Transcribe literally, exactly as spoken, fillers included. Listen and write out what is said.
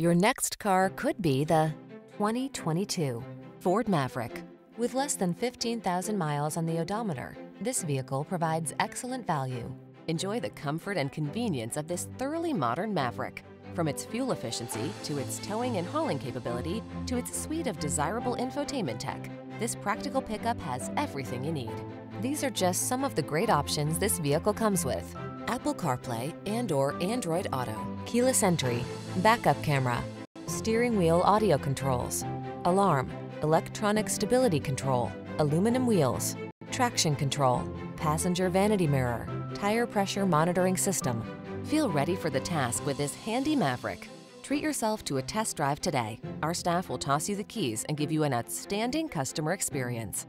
Your next car could be the twenty twenty-two Ford Maverick. With less than fifteen thousand miles on the odometer, this vehicle provides excellent value. Enjoy the comfort and convenience of this thoroughly modern Maverick. From its fuel efficiency, to its towing and hauling capability, to its suite of desirable infotainment tech, this practical pickup has everything you need. These are just some of the great options this vehicle comes with: Apple CarPlay and or Android Auto, keyless entry, backup camera, steering wheel audio controls, alarm, electronic stability control, aluminum wheels, traction control, passenger vanity mirror, tire pressure monitoring system. Feel ready for the task with this handy Maverick. Treat yourself to a test drive today. Our staff will toss you the keys and give you an outstanding customer experience.